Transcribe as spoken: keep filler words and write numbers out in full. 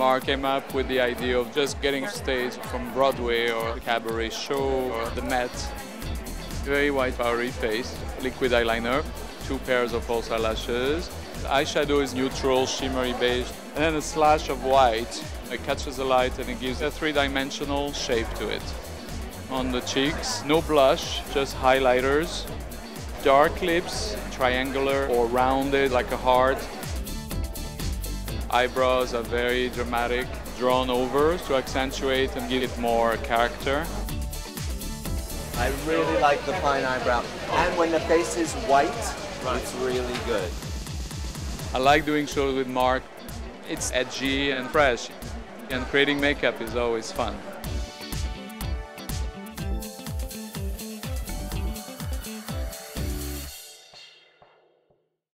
Mark came up with the idea of just getting stage from Broadway or the Cabaret Show or the Met. Very white powdery face, liquid eyeliner, two pairs of false eyelashes. The eyeshadow is neutral, shimmery beige, and then a slash of white. It catches the light and it gives a three-dimensional shape to it. On the cheeks, no blush, just highlighters. Dark lips, triangular or rounded like a heart. Eyebrows are very dramatic, drawn over to accentuate and give it more character. I really like the fine eyebrow. And when the face is white, it's really good. I like doing shows with Mark. It's edgy and fresh, and creating makeup is always fun.